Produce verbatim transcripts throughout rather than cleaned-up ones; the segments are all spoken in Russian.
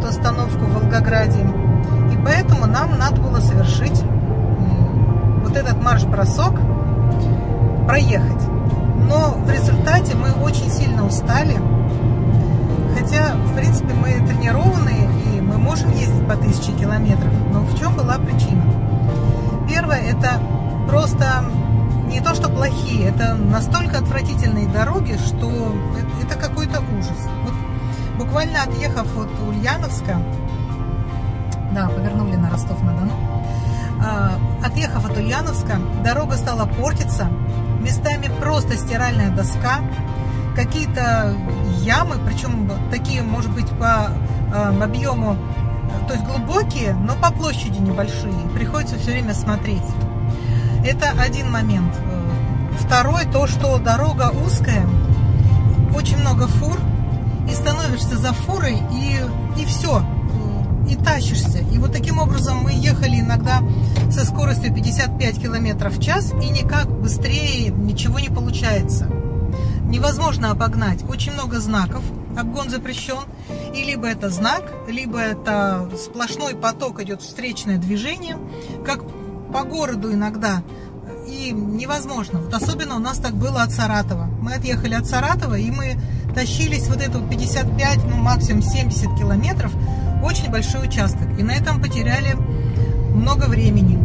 эту остановку в Волгограде. И поэтому нам надо было совершить вот этот марш-бросок, проехать. Но в результате мы очень сильно устали. Хотя, в принципе, мы тренированные и мы можем ездить по тысяче километров. Но в чем была причина? Первое, это просто не то, что плохие, это настолько отвратительные дороги, что это какой-то ужас. Вот буквально отъехав от Ульяновска, да, повернули на Ростов-на-Дону, отъехав от Ульяновска, дорога стала портиться, местами просто стиральная доска, какие-то ямы, причем такие, может быть, по объему, то есть глубокие, но по площади небольшие, приходится все время смотреть. Это один момент. Второй, то, что дорога узкая, очень много фур, и становишься за фурой, и, и все, и тащишься. И вот таким образом мы ехали иногда со скоростью пятьдесят пять километров в час, и никак быстрее ничего не получается. Невозможно обогнать. Очень много знаков, обгон запрещен, и либо это знак, либо это сплошной поток, идет встречное движение, как по городу иногда, и невозможно. Вот особенно у нас так было от Саратова. Мы отъехали от Саратова, и мы тащились вот это вот пятьдесят пять, ну максимум семьдесят километров, очень большой участок, и на этом потеряли много времени.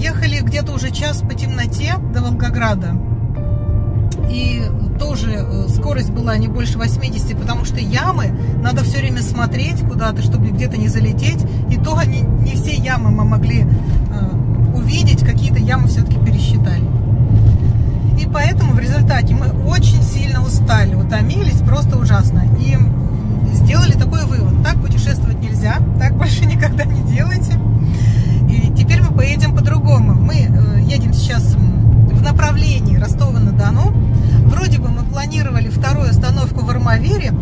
Ехали где-то уже час по темноте до Волгограда, и тоже скорость была не больше восьмидесяти, потому что ямы, надо все время смотреть куда-то, чтобы где-то не залететь. И то не, не все ямы мы могли э, увидеть, какие-то ямы все-таки пересчитали. И поэтому в результате мы очень сильно устали, утомились, просто ужасно. И сделали такой вывод: так путешествовать нельзя, так больше никогда не делайте. И теперь мы поедем по-другому. Мы э, едем сейчас в направлении Ростова-на-Дону. Вроде бы мы планировали вторую остановку в Армавире,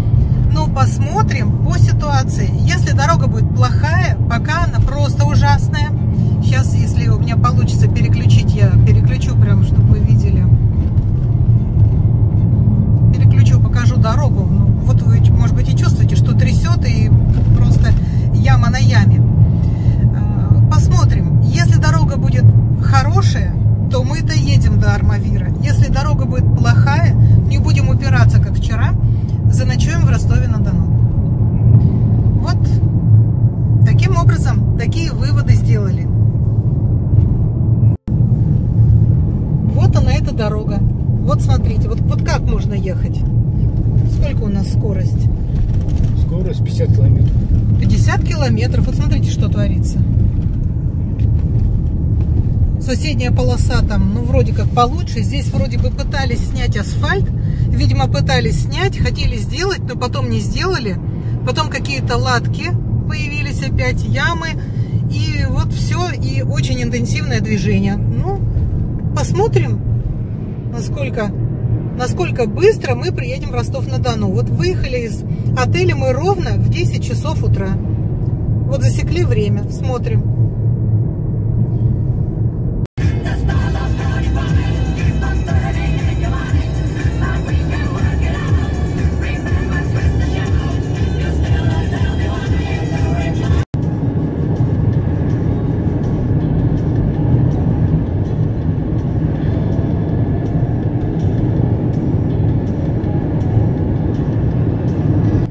но посмотрим по ситуации. Если дорога будет плохая, пока она просто ужасная. Сейчас, если у меня получится переключить, я переключу прям, чтобы вы видели. Переключу, покажу дорогу. Вот вы, может быть, и чувствуете, что трясет, и просто яма на яме. Посмотрим. Если дорога будет хорошая, то мы доедем до Армавира. Если дорога будет плохая, не будем упираться, как вчера, заночуем в Ростове-на-Дону. Вот таким образом, такие выводы сделали. Вот она, эта дорога. Вот смотрите, вот, вот как можно ехать. Сколько у нас скорость? Скорость пятьдесят километров. пятьдесят километров. Вот смотрите, что творится. Соседняя полоса там, ну, вроде как получше. Здесь вроде бы пытались снять асфальт. Видимо, пытались снять, хотели сделать, но потом не сделали. Потом какие-то латки появились опять, ямы. И вот все, и очень интенсивное движение. Ну, посмотрим, насколько, насколько быстро мы приедем в Ростов-на-Дону. Вот выехали из отеля мы ровно в десять часов утра. Вот засекли время, смотрим.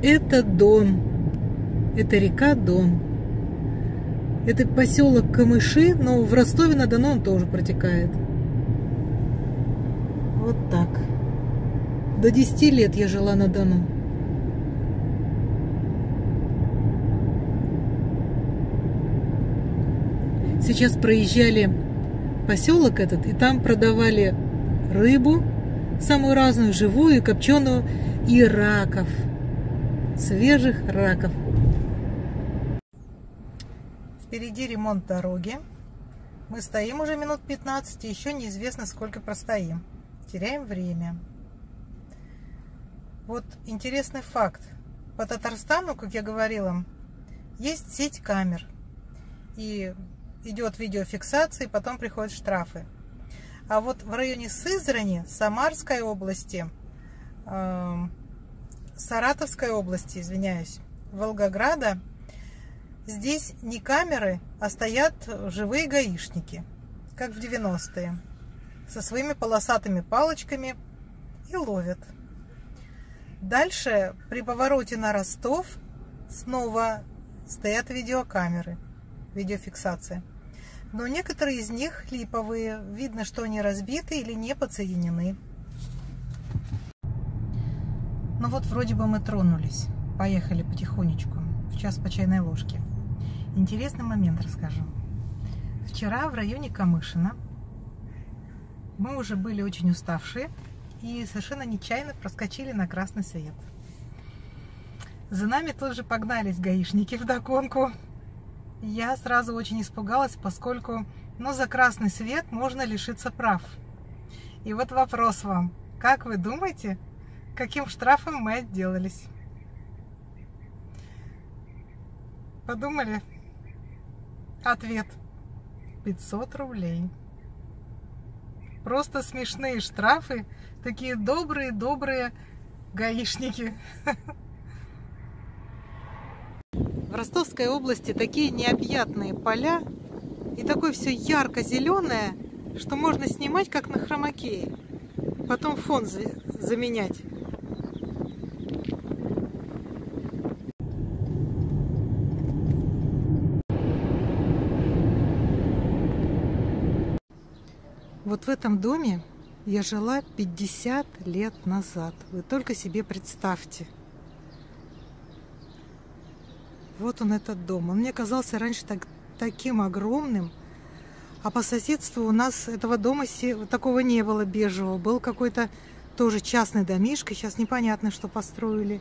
Это Дон, это река Дон, это поселок Камыши, но в Ростове-на-Дону он тоже протекает. Вот так. До десяти лет я жила на Дону. Сейчас проезжали поселок этот, и там продавали рыбу, самую разную, живую и копченую, и раков. Свежих раков. Впереди ремонт дороги. Мы стоим уже минут пятнадцать, и еще неизвестно, сколько простоим. Теряем время. Вот интересный факт. По Татарстану, как я говорила, есть сеть камер. И идет видеофиксация, и потом приходят штрафы. А вот в районе Сызрани, Самарской области, э Саратовской области, извиняюсь, Волгограда здесь не камеры, а стоят живые гаишники, как в девяностые, со своими полосатыми палочками и ловят. Дальше при повороте на Ростов снова стоят видеокамеры, видеофиксация. Но некоторые из них липовые, видно, что они разбиты или не подсоединены. Ну вот, вроде бы мы тронулись. Поехали потихонечку. В час по чайной ложке. Интересный момент расскажу. Вчера в районе Камышина мы уже были очень уставшие и совершенно нечаянно проскочили на красный свет. За нами тут же погнались гаишники вдогонку. Я сразу очень испугалась, поскольку, ну, за красный свет можно лишиться прав. И вот вопрос вам. Как вы думаете, каким штрафом мы отделались? Подумали? Ответ. пятьсот рублей. Просто смешные штрафы. Такие добрые-добрые гаишники. В Ростовской области такие необъятные поля. И такое все ярко-зеленое, что можно снимать, как на хромакее. Потом фон заменять. Вот в этом доме я жила пятьдесят лет назад. Вы только себе представьте. Вот он, этот дом. Он мне казался раньше так, таким огромным. А по соседству у нас этого дома такого не было, бежевого. Был какой-то тоже частный домишко. Сейчас непонятно, что построили.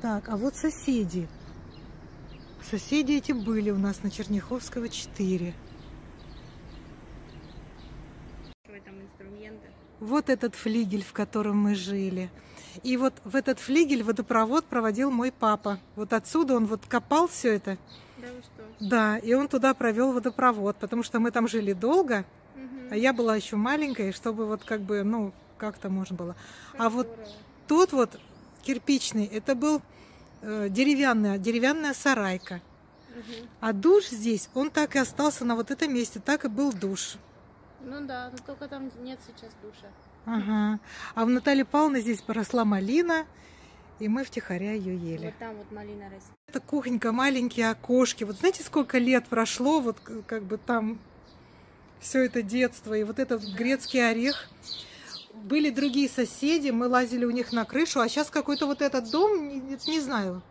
Так, а вот соседи. Соседи эти были у нас на Черняховского четыре. Вот этот флигель, в котором мы жили. И вот в этот флигель водопровод проводил мой папа. Вот отсюда он вот копал все это. Да, вы что? Да, и он туда провел водопровод, потому что мы там жили долго, угу. А я была еще маленькая, чтобы вот как бы, ну, как-то можно было. Как а здорово. Вот тот вот кирпичный, это был э, деревянная, деревянная сарайка. Угу. А душ здесь, он так и остался на вот этом месте, так и был душ. Ну да, но только там нет сейчас душа. Ага. А у Натальи Павловны здесь поросла малина, и мы втихаря ее ели. Вот там вот малина растет. Это кухонька, маленькие окошки. Вот знаете, сколько лет прошло, вот как бы там все это детство. И вот этот да. Грецкий орех. Были другие соседи, мы лазили у них на крышу. А сейчас какой-то вот этот дом, не, не знаю,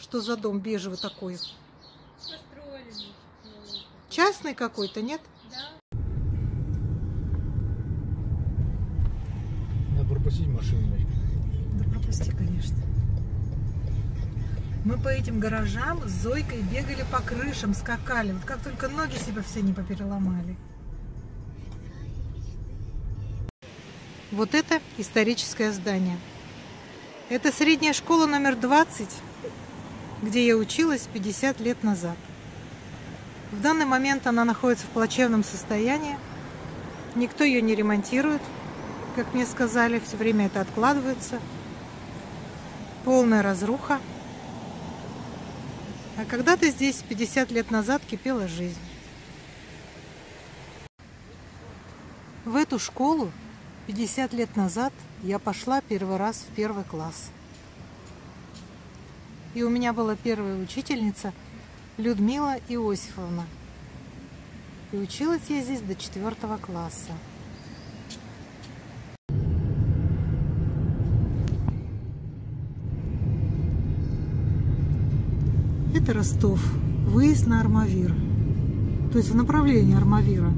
что за дом бежевый такой. Построили. Частный какой-то, нет? Да. Пропустить машину. Да пропусти, конечно. Мы по этим гаражам с Зойкой бегали по крышам, скакали. Вот как только ноги себя все не попереломали. Вот это историческое здание. Это средняя школа номер двадцать, где я училась пятьдесят лет назад. В данный момент она находится в плачевном состоянии. Никто ее не ремонтирует. Как мне сказали, все время это откладывается. Полная разруха. А когда-то здесь пятьдесят лет назад кипела жизнь. В эту школу пятьдесят лет назад я пошла первый раз в первый класс. И у меня была первая учительница Людмила Иосифовна. И училась я здесь до четвертого класса. Это Ростов, выезд на Армавир, то есть в направлении Армавира,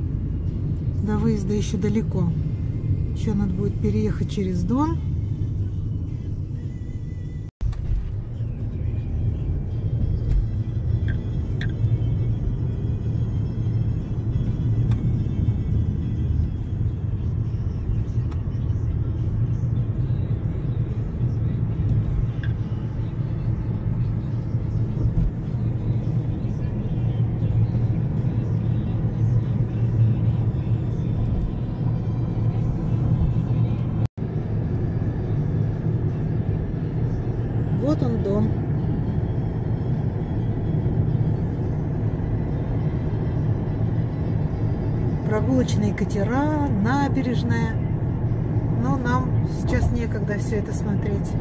до выезда еще далеко, еще надо будет переехать через Дон. прогулочные катера, набережная. Но нам сейчас некогда все это смотреть.